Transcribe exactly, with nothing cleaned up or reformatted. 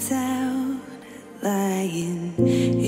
down lying